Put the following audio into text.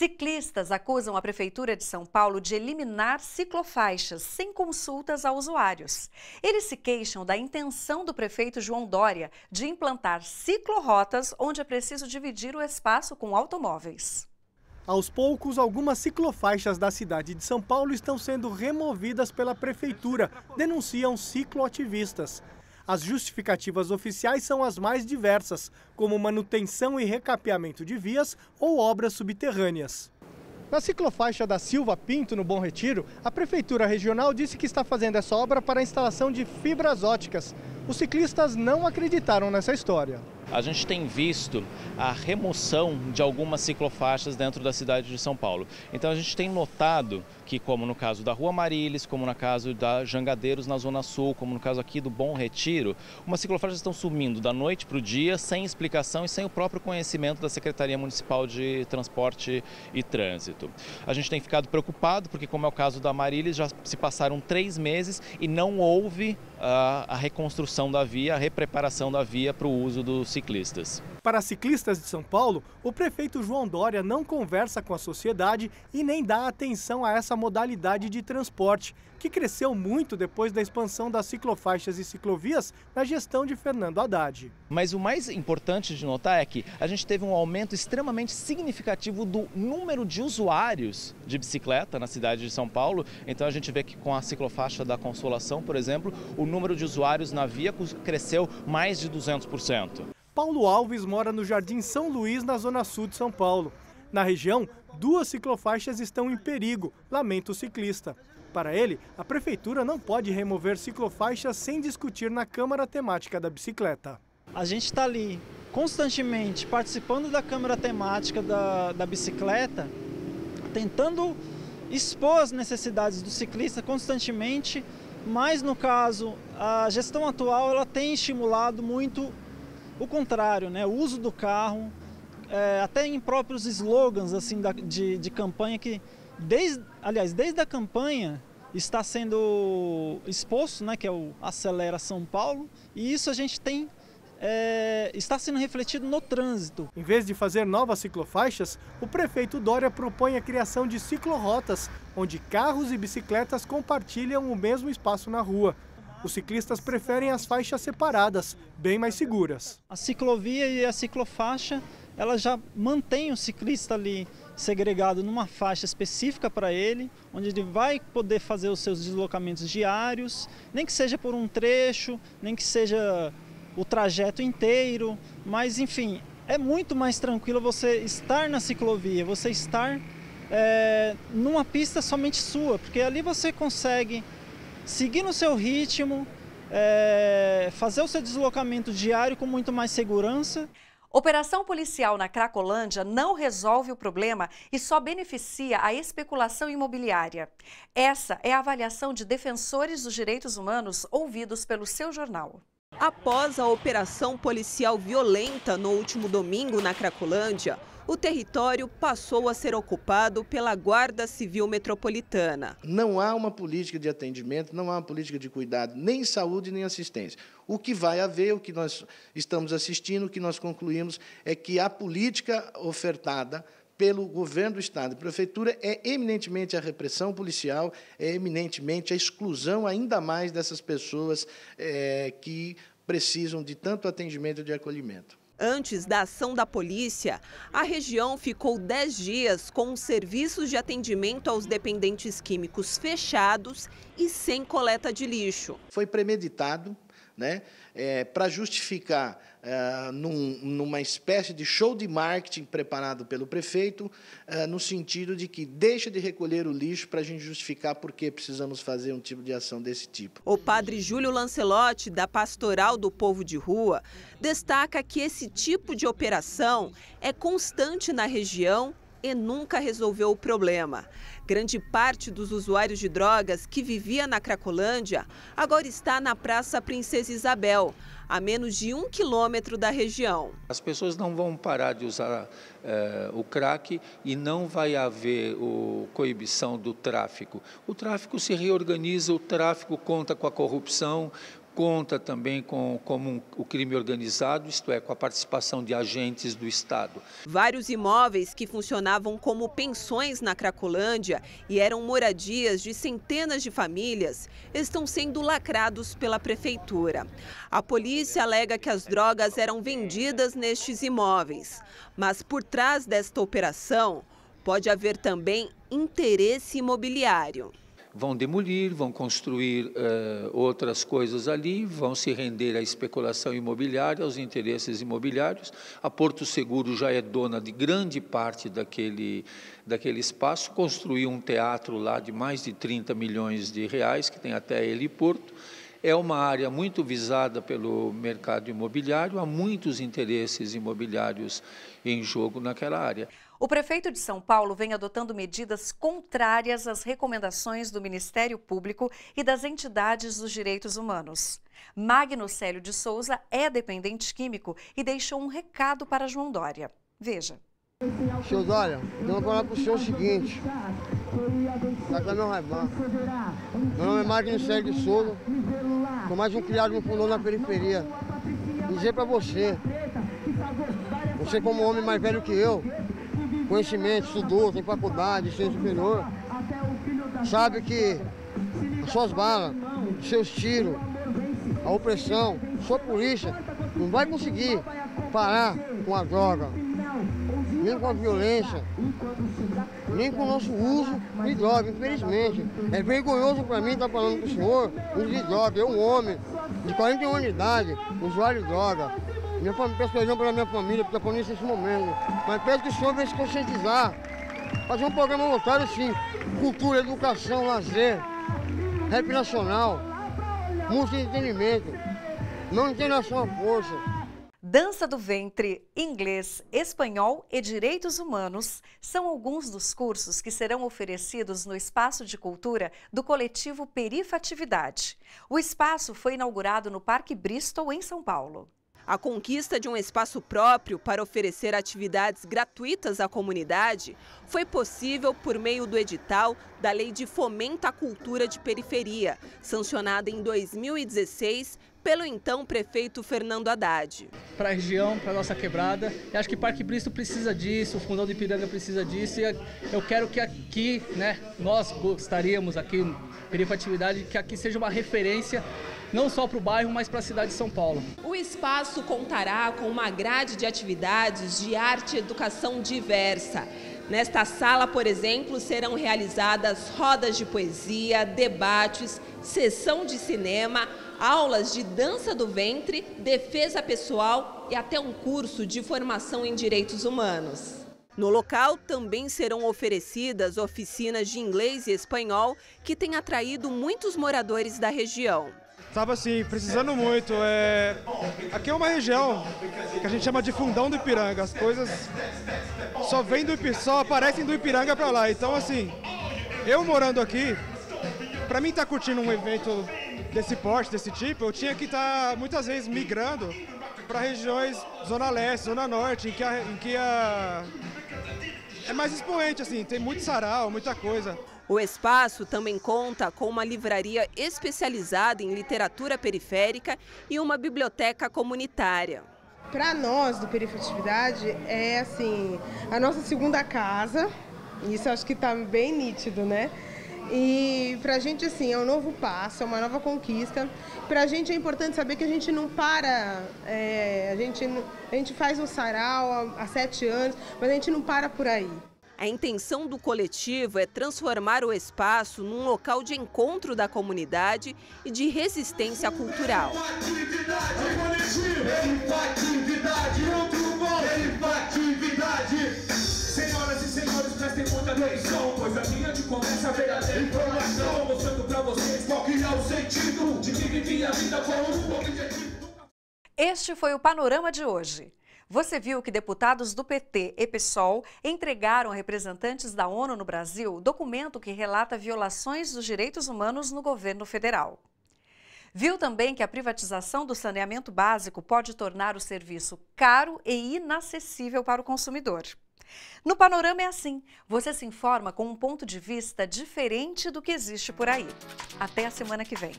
Ciclistas acusam a Prefeitura de São Paulo de eliminar ciclofaixas sem consultas a usuários. Eles se queixam da intenção do prefeito João Dória de implantar ciclorotas onde é preciso dividir o espaço com automóveis. Aos poucos, algumas ciclofaixas da cidade de São Paulo estão sendo removidas pela Prefeitura, denunciam cicloativistas. As justificativas oficiais são as mais diversas, como manutenção e recapeamento de vias ou obras subterrâneas. Na ciclofaixa da Silva Pinto, no Bom Retiro, a Prefeitura Regional disse que está fazendo essa obra para a instalação de fibras óticas. Os ciclistas não acreditaram nessa história. A gente tem visto a remoção de algumas ciclofaixas dentro da cidade de São Paulo. Então a gente tem notado que, como no caso da Rua Marilis, como no caso da Jangadeiros na Zona Sul, como no caso aqui do Bom Retiro, umas ciclofaixas estão sumindo da noite para o dia, sem explicação e sem o próprio conhecimento da Secretaria Municipal de Transporte e Trânsito. A gente tem ficado preocupado porque, como é o caso da Marilis, já se passaram 3 meses e não houve a reconstrução da via, a repreparação da via para o uso do ciclofaixa. Para ciclistas de São Paulo, o prefeito João Dória não conversa com a sociedade e nem dá atenção a essa modalidade de transporte, que cresceu muito depois da expansão das ciclofaixas e ciclovias na gestão de Fernando Haddad. Mas o mais importante de notar é que a gente teve um aumento extremamente significativo do número de usuários de bicicleta na cidade de São Paulo. Então a gente vê que com a ciclofaixa da Consolação, por exemplo, o número de usuários na via cresceu mais de 200%. Paulo Alves mora no Jardim São Luís, na Zona Sul de São Paulo. Na região, 2 ciclofaixas estão em perigo, lamenta o ciclista. Para ele, a prefeitura não pode remover ciclofaixas sem discutir na Câmara Temática da Bicicleta. A gente está ali constantemente participando da Câmara Temática da Bicicleta, tentando expor as necessidades do ciclista constantemente, mas no caso, a gestão atual ela tem estimulado muito o contrário, né? O uso do carro, até em próprios slogans assim, de campanha, que desde a campanha está sendo exposto, né? Que é o Acelera São Paulo, e isso a gente tem, está sendo refletido no trânsito. Em vez de fazer novas ciclofaixas, o prefeito Dória propõe a criação de ciclorotas, onde carros e bicicletas compartilham o mesmo espaço na rua. Os ciclistas preferem as faixas separadas, bem mais seguras. A ciclovia e a ciclofaixa, ela já mantém o ciclista ali segregado numa faixa específica para ele, onde ele vai poder fazer os seus deslocamentos diários, nem que seja por um trecho, nem que seja o trajeto inteiro, mas enfim, é muito mais tranquilo você estar na ciclovia, você estar numa pista somente sua, porque ali você consegue seguir no seu ritmo, fazer o seu deslocamento diário com muito mais segurança. Operação policial na Cracolândia não resolve o problema e só beneficia a especulação imobiliária. Essa é a avaliação de defensores dos direitos humanos ouvidos pelo seu jornal. Após a operação policial violenta no último domingo na Cracolândia, o território passou a ser ocupado pela Guarda Civil Metropolitana. Não há uma política de atendimento, não há uma política de cuidado, nem saúde, nem assistência. O que vai haver, o que nós estamos assistindo, o que nós concluímos é que a política ofertada pelo governo do Estado e Prefeitura é eminentemente a repressão policial, é eminentemente a exclusão ainda mais dessas pessoas que precisam de tanto atendimento e de acolhimento. Antes da ação da polícia, a região ficou 10 dias com os serviços de atendimento aos dependentes químicos fechados e sem coleta de lixo. Foi premeditado, né, para justificar numa espécie de show de marketing preparado pelo prefeito, no sentido de que deixa de recolher o lixo para a gente justificar por que precisamos fazer um tipo de ação desse tipo. O padre Júlio Lancelotti, da Pastoral do Povo de Rua, destaca que esse tipo de operação é constante na região e nunca resolveu o problema. Grande parte dos usuários de drogas que vivia na Cracolândia agora está na Praça Princesa Isabel, a menos de 1 quilômetro da região. As pessoas não vão parar de usar o crack e não vai haver coibição do tráfico. O tráfico se reorganiza, o tráfico conta com a corrupção, Conta também com o crime organizado, isto é, com a participação de agentes do Estado. Vários imóveis que funcionavam como pensões na Cracolândia e eram moradias de centenas de famílias estão sendo lacrados pela prefeitura. A polícia alega que as drogas eram vendidas nestes imóveis, mas por trás desta operação pode haver também interesse imobiliário. Vão demolir, vão construir outras coisas ali, vão se render à especulação imobiliária, aos interesses imobiliários. A Porto Seguro já é dona de grande parte daquele espaço, construiu um teatro lá de mais de 30 milhões de reais, que tem até heliporto. É uma área muito visada pelo mercado imobiliário, há muitos interesses imobiliários em jogo naquela área. O prefeito de São Paulo vem adotando medidas contrárias às recomendações do Ministério Público e das entidades dos direitos humanos. Magno Célio de Souza é dependente químico e deixou um recado para João Dória. Veja. Seu Dória, eu vou falar para o senhor o seguinte, meu nome é Magno Célio de Souza, sou mais um criado no fundão na periferia. Dizer para você, você como homem mais velho que eu, conhecimento, estudou, tem faculdade, ciência superior, sabe que as suas balas, os seus tiros, a opressão, sua polícia não vai conseguir parar com a droga. Nem com a violência, nem com o nosso uso de droga, infelizmente. É vergonhoso para mim estar falando para o senhor uso de droga. Eu, um homem de 41 anos de idade, usuário de droga. Peço perdão pela minha família, porque eu estou nesse momento. Mas peço que o senhor venha se conscientizar. Fazer um programa voltado, sim. Cultura, educação, lazer, rap nacional, música e entretenimento. Não internação à força. Dança do ventre, inglês, espanhol e direitos humanos são alguns dos cursos que serão oferecidos no espaço de cultura do coletivo Perifatividade. O espaço foi inaugurado no Parque Bristol, em São Paulo. A conquista de um espaço próprio para oferecer atividades gratuitas à comunidade foi possível por meio do edital da Lei de Fomento à Cultura de Periferia, sancionada em 2016, pelo então prefeito Fernando Haddad. Para a região, para a nossa quebrada, eu acho que Parque Bristol precisa disso, o Fundão de Ipiranga precisa disso, e eu quero que aqui, né, nós gostaríamos aqui, Perifatividade, que aqui seja uma referência, não só para o bairro, mas para a cidade de São Paulo. O espaço contará com uma grade de atividades de arte e educação diversa. Nesta sala, por exemplo, serão realizadas rodas de poesia, debates, sessão de cinema, aulas de dança do ventre, defesa pessoal e até um curso de formação em direitos humanos. No local também serão oferecidas oficinas de inglês e espanhol, que têm atraído muitos moradores da região. Estava assim, precisando muito. Aqui é uma região que a gente chama de fundão do Ipiranga. As coisas só aparecem do Ipiranga para lá. Então assim, eu morando aqui, para mim estar curtindo um evento desse porte, desse tipo, eu tinha que estar muitas vezes migrando para regiões zona leste, zona norte, em que é mais expoente, assim, tem muito sarau, muita coisa. O espaço também conta com uma livraria especializada em literatura periférica e uma biblioteca comunitária. Para nós, do Perifatividade, é assim, a nossa segunda casa, isso acho que está bem nítido, né? E para a gente, assim, é um novo passo, é uma nova conquista. Para a gente é importante saber que a gente não para, a gente faz um sarau há 7 anos, mas a gente não para por aí. A intenção do coletivo é transformar o espaço num local de encontro da comunidade e de resistência cultural. Senhoras e senhores, prestem conta da edição, pois a linha de conversa verdadeira informação, mostrando para vocês qual que é o sentido de dividir a vida com um objetivo. Este foi o Panorama de hoje. Você viu que deputados do PT e PSOL entregaram a representantes da ONU no Brasil documento que relata violações dos direitos humanos no governo federal. Viu também que a privatização do saneamento básico pode tornar o serviço caro e inacessível para o consumidor. No Panorama é assim, você se informa com um ponto de vista diferente do que existe por aí. Até a semana que vem.